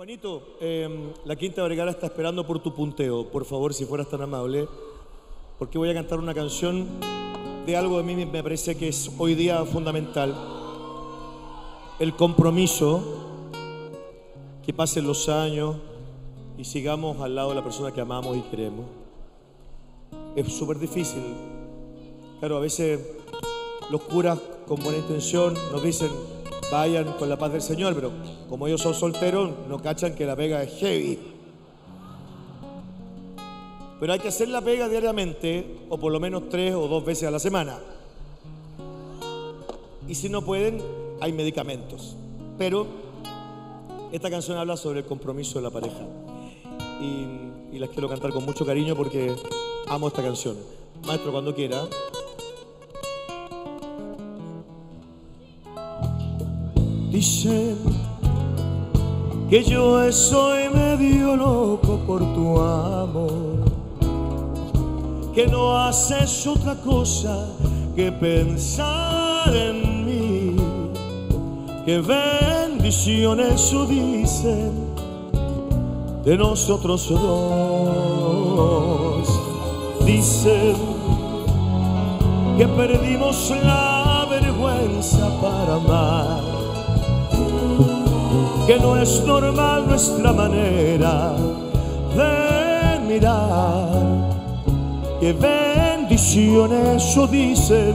Juanito, la Quinta Vergara está esperando por tu punteo. Por favor, si fueras tan amable, porque voy a cantar una canción de algo de mí me parece que es hoy día fundamental. El compromiso, que pasen los años y sigamos al lado de la persona que amamos y queremos. Es súper difícil. Claro, a veces los curas con buena intención nos dicen vayan con la paz del Señor, pero como ellos son solteros no cachan que la pega es heavy. Pero hay que hacer la pega diariamente, o por lo menos 3 o 2 veces a la semana. Y si no pueden, hay medicamentos. Pero esta canción habla sobre el compromiso de la pareja. Y las quiero cantar con mucho cariño porque amo esta canción. Maestro, cuando quiera. Dicen que yo soy medio loco por tu amor, que no haces otra cosa que pensar en mí. Qué bendición, eso dicen de nosotros dos. Dicen que perdimos la vergüenza para amar, que no es normal nuestra manera de mirar. Qué bendición, eso dicen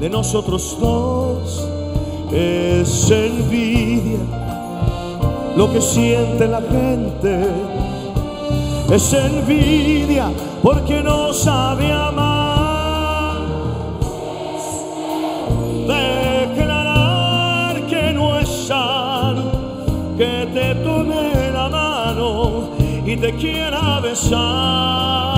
de nosotros dos. Es envidia lo que siente la gente, es envidia porque no sabe amar. Declarar que no es sano que te tome la mano y te quiera besar.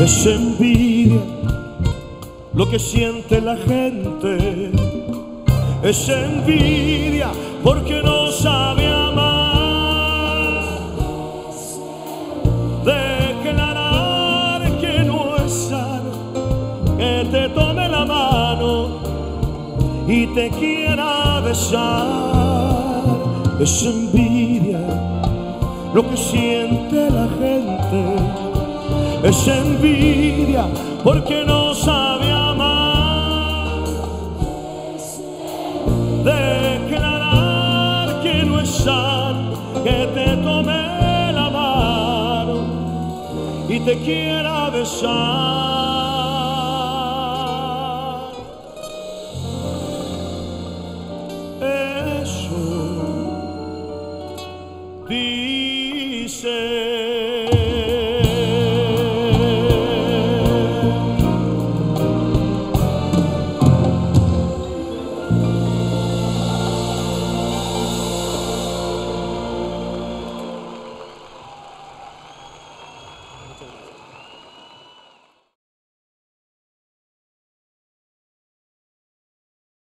Es envidia lo que siente la gente, es envidia porque no sabe amar. Declarar que no es sano que te tome la mano y te quiera besar. Es envidia lo que siente la gente, es envidia porque no sabe amar. Declarar que no es sano que te tome la mano y te quiera besar.